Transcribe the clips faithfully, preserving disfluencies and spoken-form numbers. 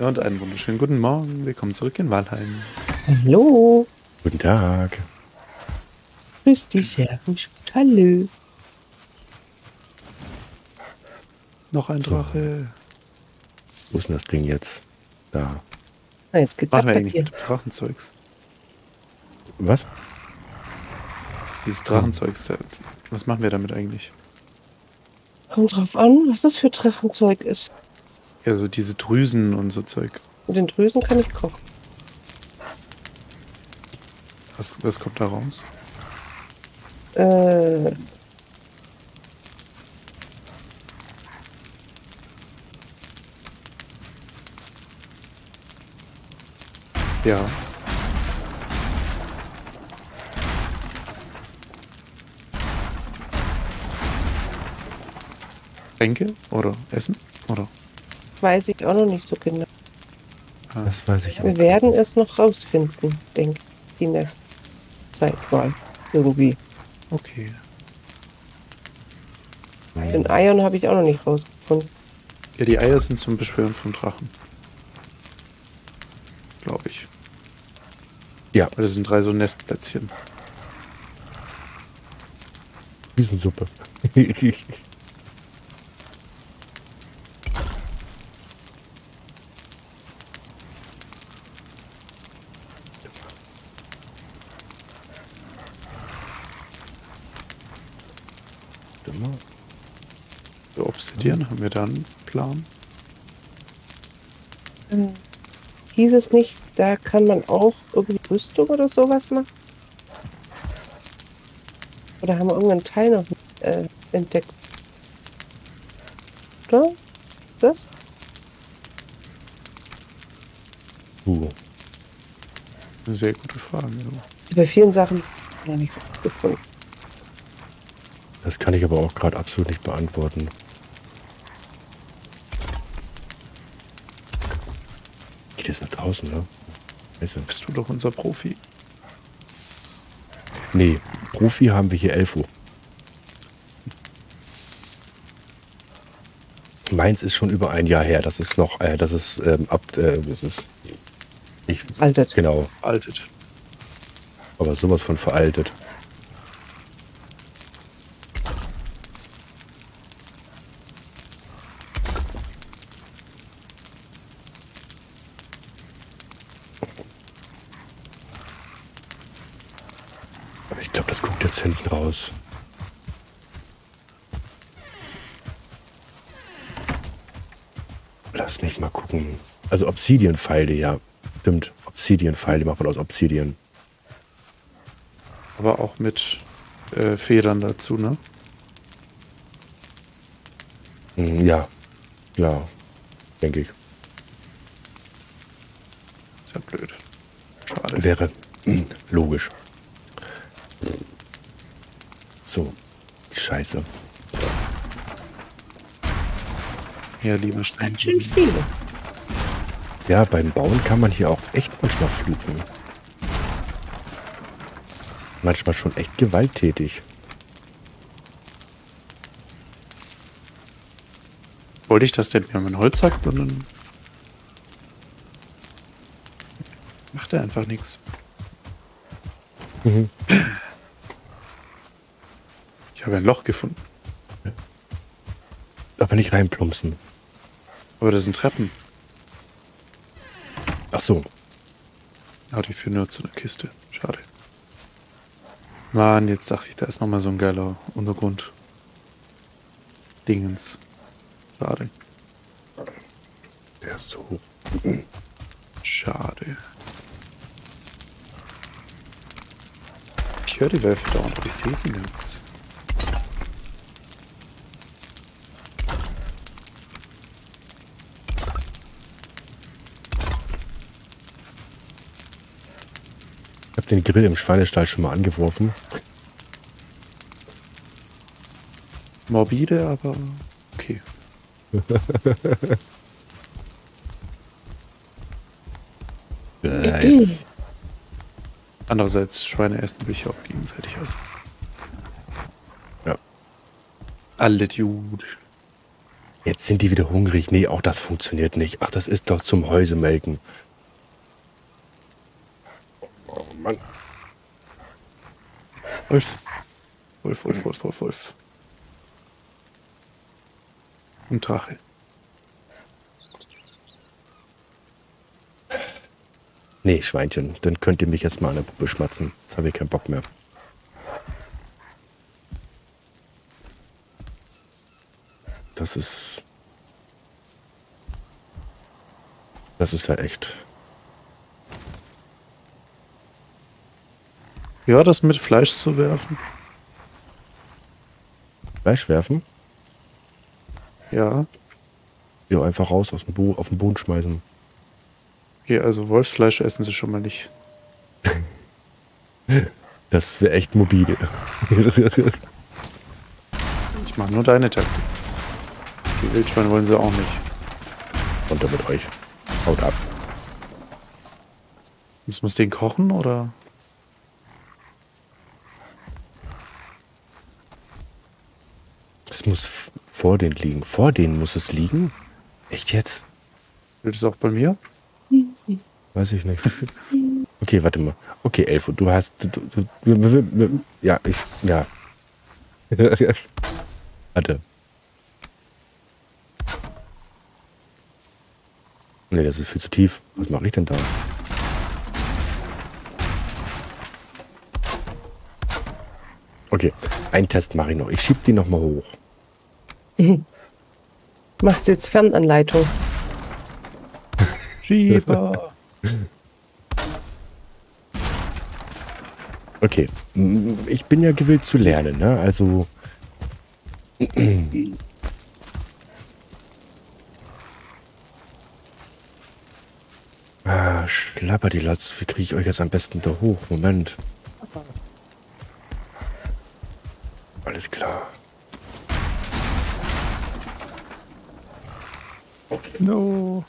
Und einen wunderschönen guten Morgen. Willkommen zurück in Valheim. Hallo. Guten Tag. Grüß dich, Herr. Hallo. Noch ein so. Drache. Wo ist denn das Ding jetzt? Da. Ah, jetzt geht's ab bei dir. Drachenzeugs. Was? Dieses Drachenzeugs. Da. Was machen wir damit eigentlich? Kommt drauf an, was das für Drachenzeug ist. Ja, so diese Drüsen und so Zeug. Mit den Drüsen kann ich kochen. Was, was kommt da raus? Äh. Ja. Tränke oder Essen oder? Weiß ich auch noch nicht so genau. Das weiß ich auch. Wir werden es noch rausfinden, denke ich, die nächste Zeit mal. Irgendwie. Okay. Den Eiern habe ich auch noch nicht rausgefunden. Ja, die Eier sind zum Beschwören von Drachen. Glaube ich. Ja. Das sind drei so Nestplätzchen. Riesensuppe. So, Obsidian, haben wir da einen Plan? Hm. Hieß es nicht, da kann man auch irgendwie Rüstung oder sowas machen? Oder haben wir irgendeinen Teil noch äh, entdeckt? Oder? Das? Uh. Eine sehr gute Frage. Ja. Bei vielen Sachen noch nicht gefunden. Das kann ich aber auch gerade absolut nicht beantworten. Geht jetzt nach draußen, ne? Bist du doch unser Profi? Nee, Profi haben wir hier elf Uhr. Meins ist schon über ein Jahr her. Das ist noch, äh, das ist ähm, ab, äh, das ist nicht, altet. Genau. Altet. Aber sowas von veraltet. Hinten raus. Lass mich mal gucken. Also Obsidian-Pfeile, ja. Stimmt. Obsidian-Pfeile macht man aus Obsidian. Aber auch mit äh, Federn dazu, ne? Ja. Klar. Denke ich. Ist ja blöd. Schade. Wäre mh, logisch. So, scheiße. Ja, lieber Stein. Schön viele. Ja, beim Bauen kann man hier auch echt manchmal fluchen. Manchmal schon echt gewalttätig. Wollte ich, dass der mir mein Holz sagt, und dann macht er einfach nichts. Mhm. Ich habe ein Loch gefunden. Aber nicht reinplumpsen. Aber das sind Treppen. Ach so. Aber die führen nur zu einer Kiste. Schade. Mann, jetzt dachte ich, da ist nochmal so ein geiler Untergrund. Dingens. Schade. Der ist so hoch. Schade. Ich höre die Wölfe da unten. Ich sehe sie nirgends. Den Grill im Schweinestall schon mal angeworfen. Morbide, aber okay. Andererseits, Schweine essen sich auch gegenseitig aus. Ja. Alles gut. Jetzt sind die wieder hungrig. Nee, auch das funktioniert nicht. Ach, das ist doch zum Häusemelken. Oh Mann. Wolf. Wolf, Wolf, Wolf, Wolf, Wolf. Und Drache. Nee, Schweinchen, dann könnt ihr mich jetzt mal an der Puppe schmatzen. Jetzt habe ich keinen Bock mehr. Das ist... Das ist ja echt. Ja, das mit Fleisch zu werfen. Fleisch werfen? Ja. Ja, einfach raus, aus dem Bo- auf den Boden schmeißen. Okay, also Wolfsfleisch essen sie schon mal nicht. Das wäre echt mobil. Ich mache nur deine Taktik. Die Wildschweine wollen sie auch nicht. Runter mit euch. Haut ab. Muss man es den kochen, oder? Es muss vor denen liegen. Vor denen muss es liegen? Echt jetzt? Gilt es auch bei mir? Weiß ich nicht. Okay, warte mal. Okay, Elfo, du hast... Du, du, du, du, ja, ich... Ja. Warte. Ne, das ist viel zu tief. Was mache ich denn da? Okay, einen Test mache ich noch. Ich schieb die nochmal hoch. Mhm. Macht jetzt Fernanleitung. Schieber! Okay, ich bin ja gewillt zu lernen, ne? Also... Ah, Schlapperdilatz, wie kriege ich euch jetzt am besten da hoch? Moment. Alles klar. Okay. No.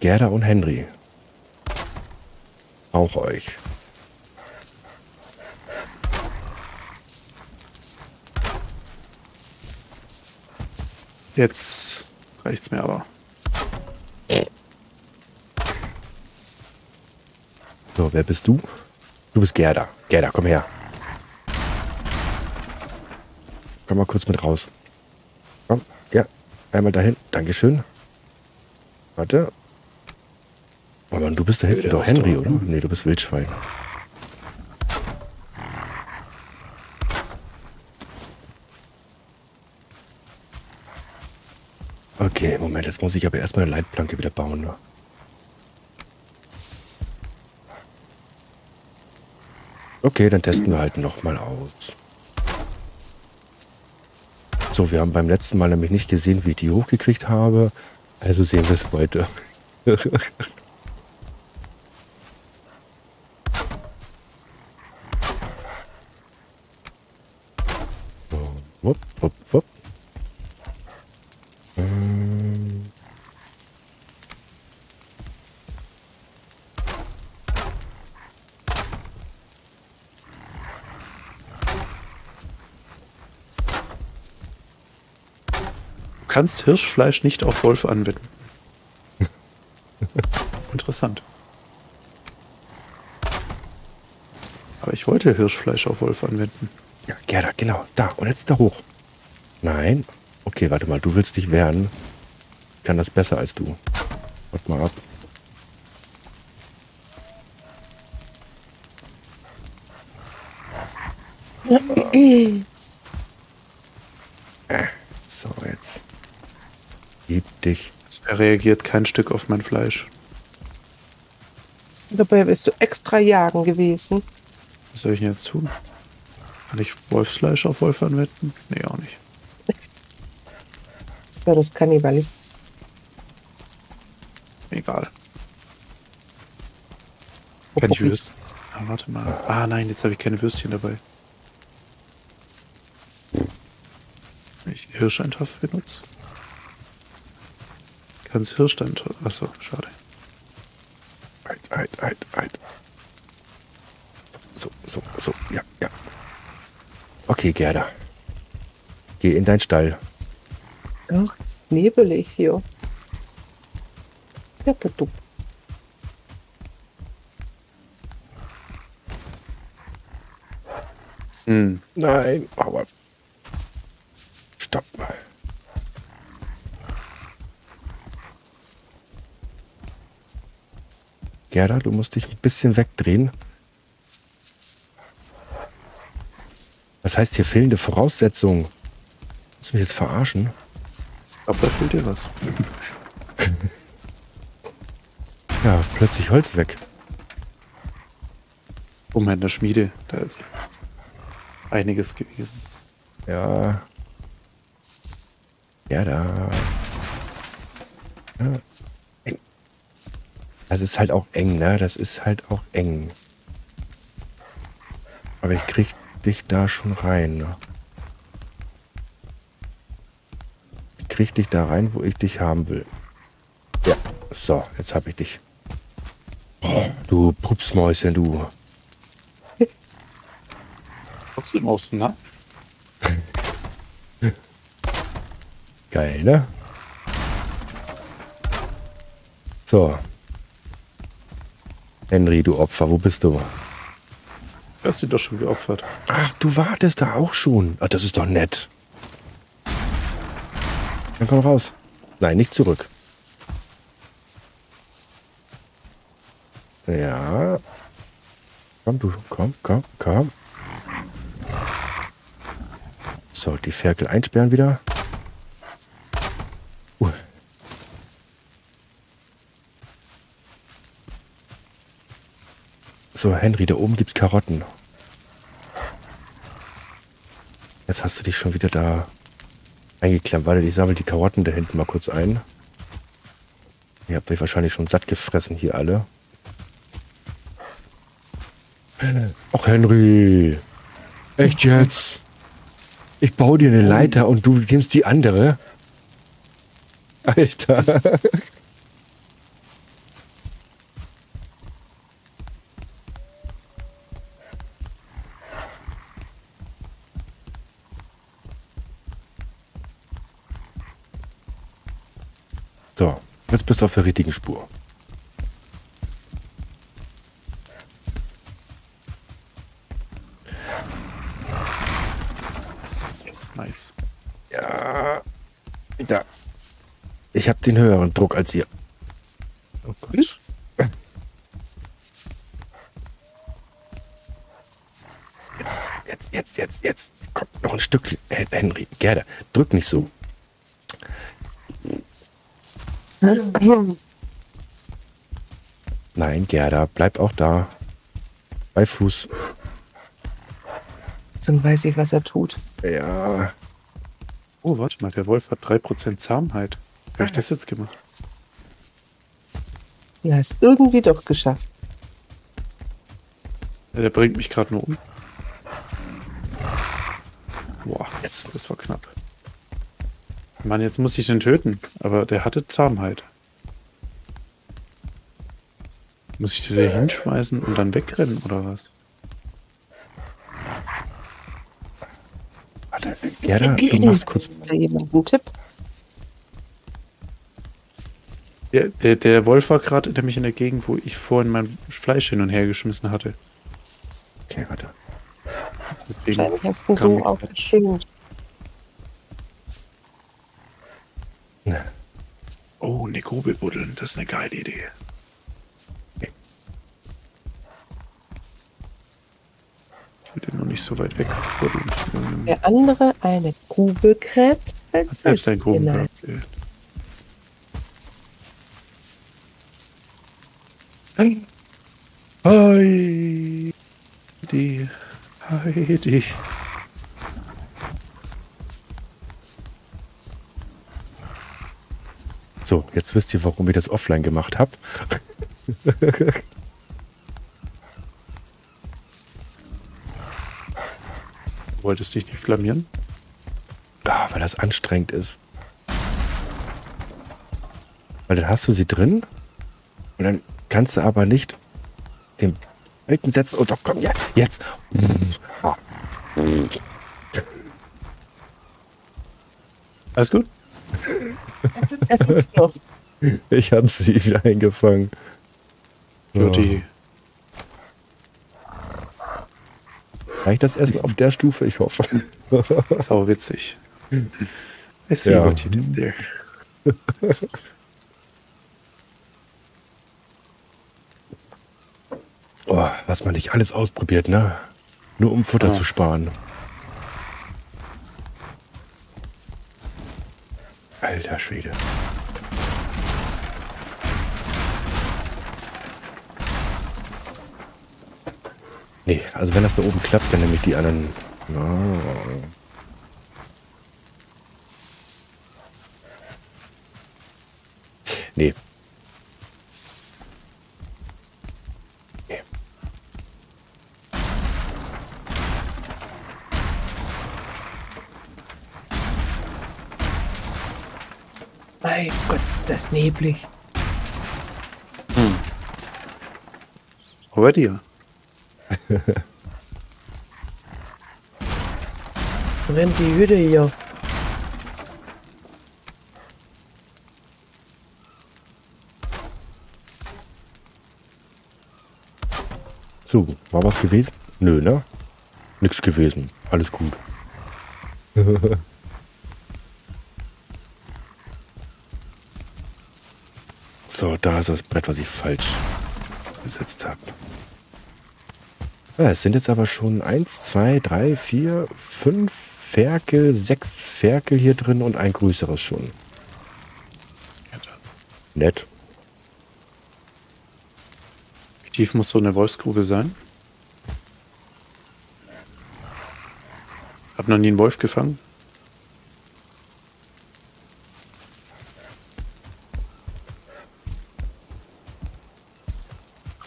Gerda und Henry. Auch euch. Jetzt reicht's mir aber. So, wer bist du? Du bist Gerda. Gerda, komm her. Komm mal kurz mit raus. Komm, ja. Einmal dahin. Dankeschön. Warte. Oh Mann, du bist da hinten doch Henry, oder? Nee, du bist Wildschwein. Okay, Moment, jetzt muss ich aber erstmal eine Leitplanke wieder bauen, ne? Okay, dann testen wir halt nochmal aus. So, wir haben beim letzten Mal nämlich nicht gesehen, wie ich die hochgekriegt habe. Also sehen wir es heute. So, wupp, wupp, wupp. Ähm. Du kannst Hirschfleisch nicht auf Wolf anwenden. Interessant. Aber ich wollte Hirschfleisch auf Wolf anwenden. Ja, Gerda, genau. Da. Und jetzt da hoch. Nein. Okay, warte mal. Du willst dich wehren. Ich kann das besser als du. Warte mal ab. So, jetzt. Gib dich. Er reagiert kein Stück auf mein Fleisch. Dabei bist du extra jagen gewesen. Was soll ich denn jetzt tun? Kann ich Wolfsfleisch auf Wolf anwenden? Nee, auch nicht. Ja, das Kannibalismus. Egal. Kann ich Würstchen? Ah, warte mal. Ah nein, jetzt habe ich keine Würstchen dabei. Wenn ich Hirscheintopf benutze. Ganz Hirschstand. Achso, schade. Alt, alt, alt, alt. So, so, so. Ja, ja. Okay, Gerda. Geh in deinen Stall. Ach, nebelig hier. Sehr verdammt. Hm. Nein, aber... Stopp mal. Gerda, du musst dich ein bisschen wegdrehen. Was heißt hier fehlende Voraussetzungen? Muss mich jetzt verarschen? Aber da fehlt dir was. Ja, plötzlich Holz weg. Oh mein, der Schmiede, da ist einiges gewesen. Ja. Ja, da. Ja. Eng. Das ist halt auch eng, ne? Das ist halt auch eng. Aber ich krieg dich da schon rein. Ich krieg dich da rein, wo ich dich haben will. Ja, so, jetzt hab ich dich. Oh, du Pupsmäuschen, du. Pupsmäuschen, ne? Geil, ne? So. Henry, du Opfer, wo bist du? Du hast dich doch schon geopfert. Ach, du wartest da auch schon. Ach, das ist doch nett. Dann komm raus. Nein, nicht zurück. Ja. Komm, du, komm, komm, komm. So, die Ferkel einsperren wieder. Uh. So, Henry, da oben gibt's Karotten. Jetzt hast du dich schon wieder da eingeklemmt. Warte, ich sammle die Karotten da hinten mal kurz ein. Ihr habt euch wahrscheinlich schon satt gefressen hier alle. Ach, Henry. Echt jetzt? Ich baue dir eine Leiter und du nimmst die andere? Alter. So, jetzt bist du auf der richtigen Spur. Yes, nice. Ja, da. Ich habe den höheren Druck als ihr. Oh Gott. Jetzt, jetzt, jetzt, jetzt, jetzt. Kommt noch ein Stück. Henry, Gerda, drück nicht so. Nein, Gerda, bleib auch da. Bei Fuß. Dann weiß ich, was er tut. Ja. Oh, warte mal, der Wolf hat drei Prozent Zahmheit. Wie habe ich das jetzt gemacht? Ja, ist irgendwie doch geschafft. Ja, der bringt mich gerade nur um. Boah, jetzt, das war knapp. Mann, jetzt muss ich den töten, aber der hatte Zahmheit. Muss ich diese hinschmeißen und dann wegrennen, oder was? Warte, Gerda, du machst kurz... Einen Tipp. Der, der, der Wolf war gerade nämlich in der Gegend, wo ich vorhin mein Fleisch hin und her geschmissen hatte. Okay, warte. Wahrscheinlich hast du so aufgeschickt. Oh, eine Grube buddeln, das ist eine geile Idee. Okay. Ich will den noch nicht so weit weg buddeln. Der andere eine Grube gräbt. Hat selbst ein Gruben gehabt. Hi. Hi. Heidi. Heidi. So, jetzt wisst ihr, warum ich das offline gemacht habe. Du wolltest dich nicht blamieren? Ah, weil das anstrengend ist. Weil dann hast du sie drin und dann kannst du aber nicht den Balken setzen. Oh doch, komm, ja, jetzt. Alles gut? Er sitzt, er sitzt noch. Ich hab sie wieder eingefangen. Jutti. Reicht das Essen auf der Stufe? Ich hoffe. Sau witzig. I see ja. what you did there. Oh, was man nicht alles ausprobiert, ne? Nur um Futter ah. zu sparen. Alter Schwede. Nee, also wenn das da oben klappt, dann nehme ich die anderen... No. Nee. Nee. Mein Gott, das ist neblig. Hm. Hör dir. Brennt die Hütte hier. So, war was gewesen? Nö, ne? Nix gewesen. Alles gut. So, da ist das Brett, was ich falsch gesetzt habe. Ja, es sind jetzt aber schon eins, zwei, drei, vier, fünf Ferkel, sechs Ferkel hier drin und ein größeres schon. Nett. Wie tief muss so eine Wolfsgrube sein? Hab noch nie einen Wolf gefangen.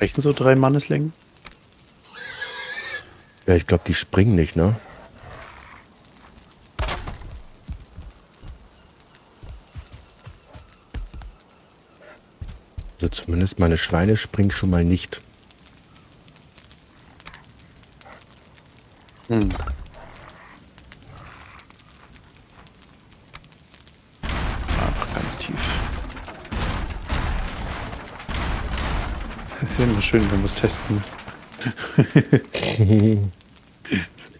Reichen so drei Manneslängen? Ja, ich glaube, die springen nicht, ne? Also zumindest meine Schweine springen schon mal nicht. Hm. Einfach ganz tief. Das ist immer schön, wenn man es testen muss.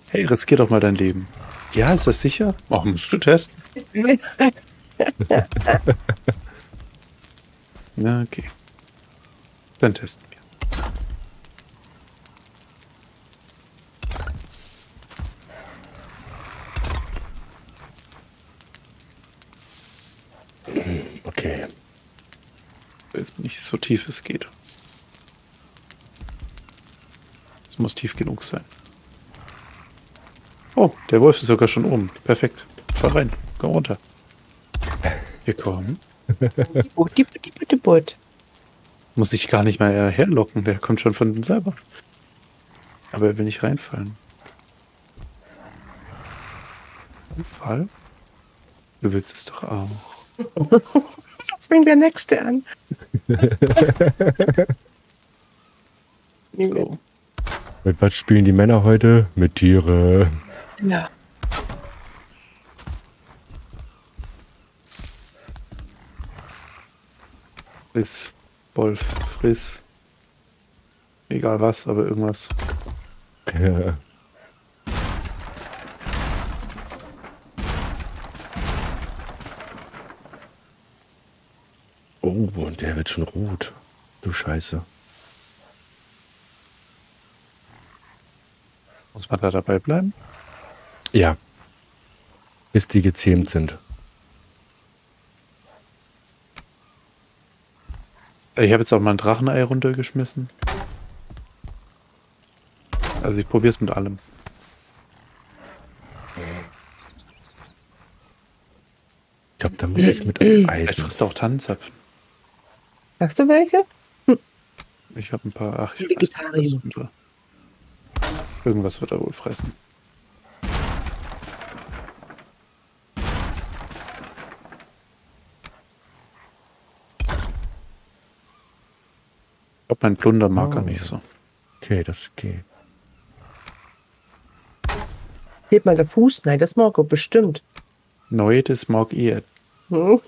Hey, riskier doch mal dein Leben. Ja, ist das sicher? Oh, musst du testen. Na, okay. Dann testen wir. Okay. Jetzt nicht so tief es geht. Es muss tief genug sein. Oh, der Wolf ist sogar schon oben. Perfekt. Fahr rein. Komm runter. Wir kommen. Muss ich gar nicht mal herlocken, der kommt schon von selber. Aber er will nicht reinfallen. Fall? Du willst es doch auch. Jetzt bringt der Nächste an. So. Mit was spielen die Männer heute? Mit Tiere. Ja. Friss, Wolf, friss. Egal was, aber irgendwas. Ja. Oh, und der wird schon rot. Du Scheiße. Muss man da dabei bleiben? Ja. Bis die gezähmt sind. Ich habe jetzt auch mal ein Drachenei runtergeschmissen. Also ich probiere es mit allem. Ich glaube, da muss ich mit Eisen. Ich frisst auch Tannenzapfen. Hast du welche? Hm. Ich habe ein paar. Ach, ich Vegetarier. Irgendwas wird er wohl fressen. Ich glaube, mein Plunder mag er nicht so. Okay, das geht. Geht mal der Fuß? Nein, das mag er bestimmt. Neu, das mag er Hm?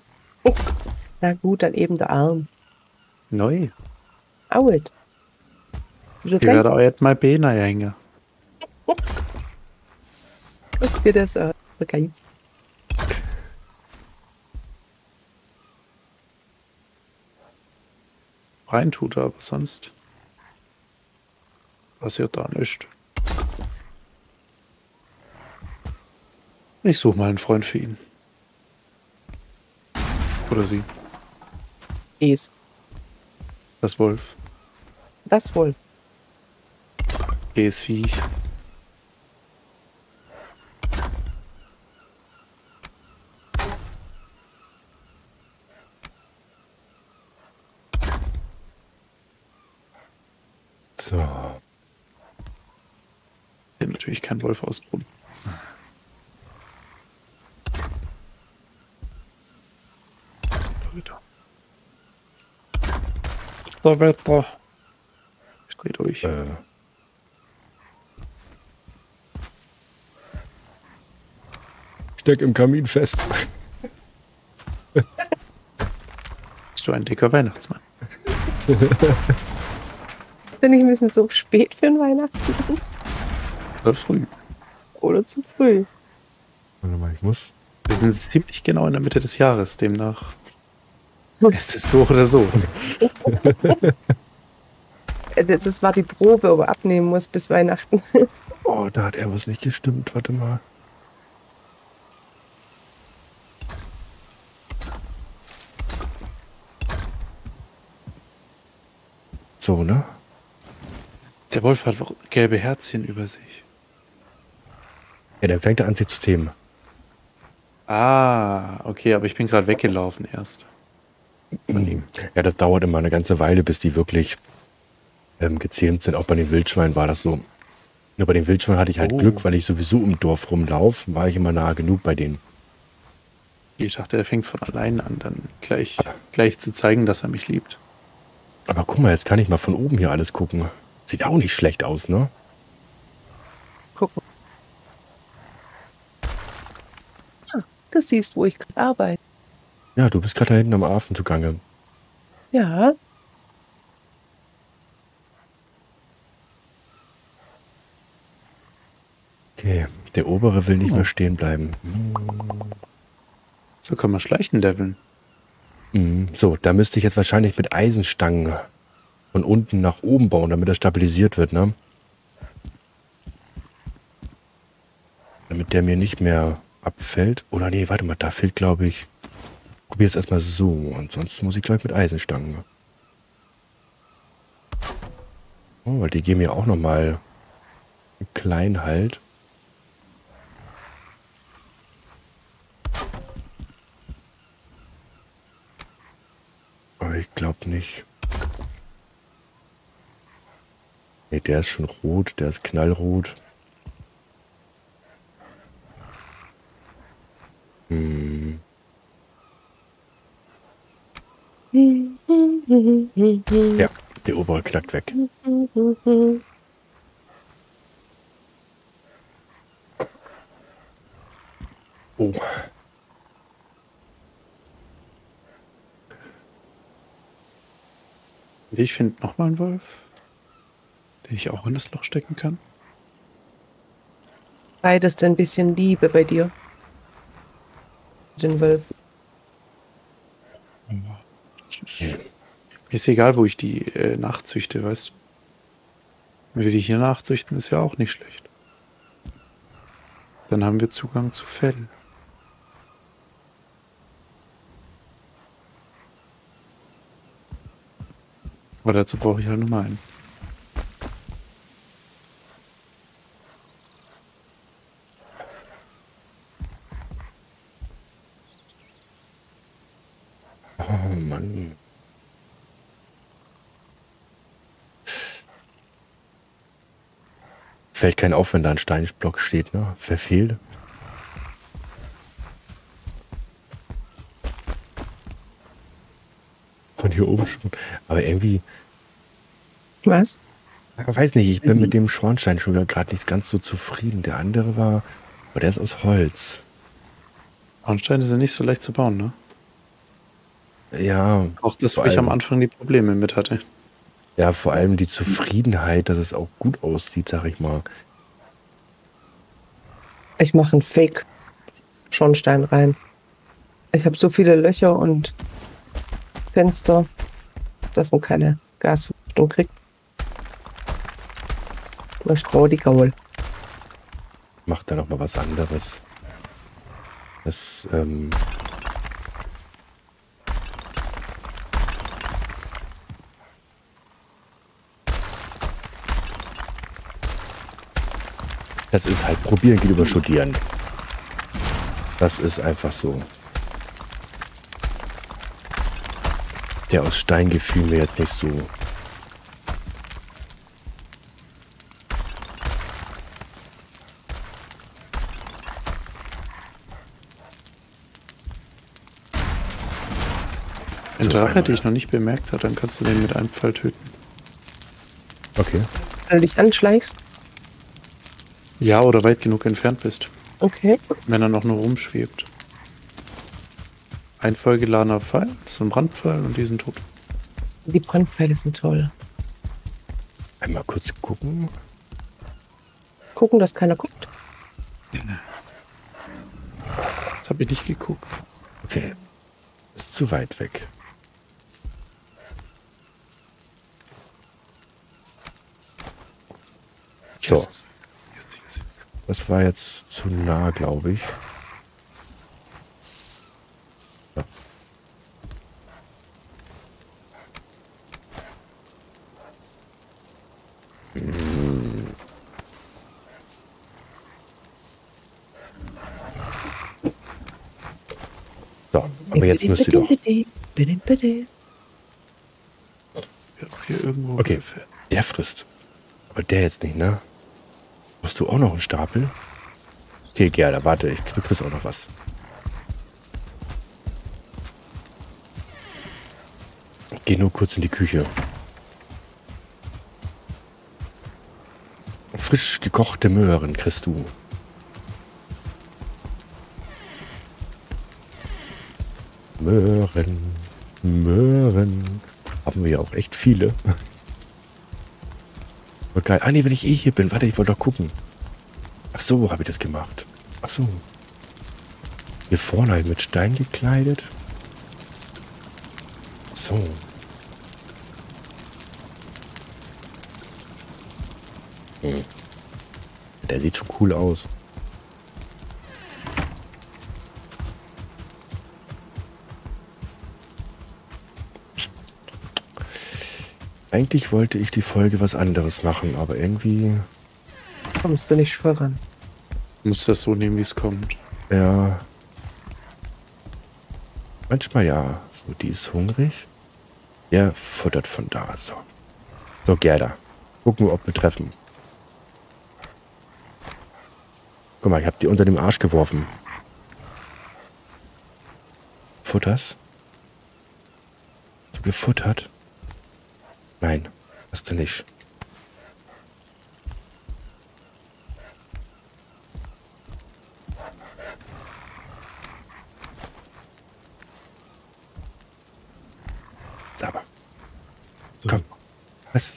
Na gut, dann eben der Arm. Neu. Auet. Ich werde euch jetzt mal Beine hängen. Guck dir das an. Okay. Rein tut er, aber sonst passiert da nichts. Ich suche mal einen Freund für ihn. Oder sie. Es. Das Wolf. Das Wolf. Es Viech. So. Ich will natürlich keinen Wolf ausprobieren. Der Wetter. Ich dreh durch. Äh. Steck im Kamin fest. Bist du ein dicker Weihnachtsmann? Bin ich ein bisschen zu spät für ein Weihnachtsmann? Oder früh. Oder zu früh. Warte mal, ich muss. Wir sind ziemlich genau in der Mitte des Jahres, demnach. Es ist so oder so. Das war die Probe, ob er abnehmen muss bis Weihnachten. Oh, da hat er was nicht gestimmt. Warte mal. So, ne? Der Wolf hat gelbe Herzchen über sich. Ja, dann fängt er an, sich zu zähmen. Ah, okay, aber ich bin gerade weggelaufen erst. Ja, das dauert immer eine ganze Weile, bis die wirklich ähm, gezähmt sind. Auch bei den Wildschweinen war das so. Nur bei den Wildschweinen hatte ich halt oh. Glück, weil ich sowieso im Dorf rumlaufe, war ich immer nahe genug bei denen. Ich dachte, er fängt von allein an, dann gleich, gleich zu zeigen, dass er mich liebt. Aber guck mal, jetzt kann ich mal von oben hier alles gucken. Sieht auch nicht schlecht aus, ne? Gucken. Ah, du siehst, wo ich gerade arbeite. Ja, du bist gerade da hinten am Hafen zugange. Ja. Okay, der obere will nicht oh. mehr stehen bleiben. So kann man Schleichen leveln. Mhm. So, da müsste ich jetzt wahrscheinlich mit Eisenstangen von unten nach oben bauen, damit das stabilisiert wird, ne? Damit der mir nicht mehr abfällt. Oder nee, warte mal, da fehlt, glaube ich... Ich probiere es erstmal so und sonst muss ich gleich mit Eisenstangen. Oh, weil die geben ja auch nochmal einen kleinen Halt. Aber ich glaube nicht. Ne, der ist schon rot, der ist knallrot. Hm. Ja, der obere knackt weg. Oh. Ich finde nochmal einen Wolf, den ich auch in das Loch stecken kann. Beides ein bisschen Liebe bei dir. Den Wolf. Mir ist egal, wo ich die äh, nachzüchte, weißt du? Wenn wir die hier nachzüchten, ist ja auch nicht schlecht. Dann haben wir Zugang zu Fell. Aber dazu brauche ich halt nur mal einen. Fällt kein auf, wenn da ein Steinblock steht, ne? Verfehlt. Von hier oben schon. Aber irgendwie... Was? Ich weiß nicht, ich bin mit dem Schornstein schon wieder gerade nicht ganz so zufrieden. Der andere war... Aber der ist aus Holz. Schornsteine sind nicht so leicht zu bauen, ne? Ja. Auch das, wo ich am Anfang die Probleme mit hatte. Ja, vor allem die Zufriedenheit, dass es auch gut aussieht, sag ich mal. Ich mache einen Fake-Schornstein rein. Ich habe so viele Löcher und Fenster, dass man keine Gasvergiftung kriegt. Ich brauche die Gaul. Macht da noch mal was anderes. Das, ähm... Das ist halt, probieren geht über studieren. Das ist einfach so. Der aus Stein gefiel mir jetzt nicht so. Ein Drache, den ich noch nicht bemerkt habe, dann kannst du den mit einem Pfeil töten. Okay. Wenn du dich anschleichst? Ja, oder weit genug entfernt bist. Okay. Wenn er noch nur rumschwebt. Ein vollgeladener Pfeil, so ein Brandpfeil und die sind tot. Die Brandpfeile sind toll. Einmal kurz gucken. Gucken, dass keiner guckt. Jetzt habe ich nicht geguckt. Okay. Ist zu weit weg. So. Yes. Das war jetzt zu nah, glaube ich. Ja. Hm. So, aber jetzt müsst ihr doch... Hier irgendwo okay, der frisst. Aber der jetzt nicht, ne? Hast du auch noch einen Stapel? Okay, gerne, warte, ich kriegst auch noch was. Ich geh nur kurz in die Küche. Frisch gekochte Möhren kriegst du. Möhren, Möhren. Haben wir ja auch echt viele. Geil. Ah nee, wenn ich eh hier bin. Warte, ich wollte doch gucken. Ach so, habe ich das gemacht. Ach so. Hier vorne halt mit Stein gekleidet. So. Hm. Der sieht schon cool aus. Eigentlich wollte ich die Folge was anderes machen, aber irgendwie... Kommst du nicht schwören. Du musst das so nehmen, wie es kommt. Ja. Manchmal ja. So, die ist hungrig. Der futtert von da. So, so Gerda. Gucken wir, ob wir treffen. Guck mal, ich habe die unter dem Arsch geworfen. Futterst? So gefuttert? Nein, hast du nicht. Sauber. So. Komm. Was?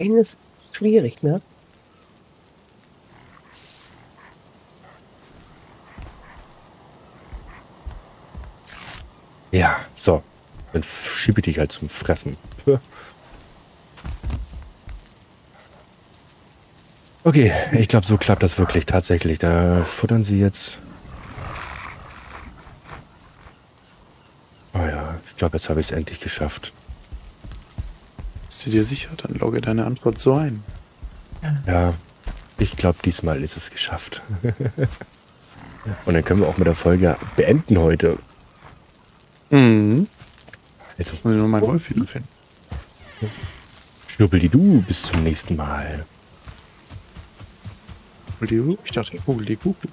Eines ist schwierig, ne? Ja, so. Dann schiebe ich dich halt zum Fressen. Okay, ich glaube, so klappt das wirklich tatsächlich. Da futtern sie jetzt. Oh ja, ich glaube, jetzt habe ich es endlich geschafft. Bist du dir sicher? Dann logge deine Antwort so ein. Ja, ich glaube, diesmal ist es geschafft. Und dann können wir auch mit der Folge beenden heute. Mhm. Jetzt müssen wir nur mal Wolf finden. Schnuppeldidu, bis zum nächsten Mal. Ich dachte, ich google die Google.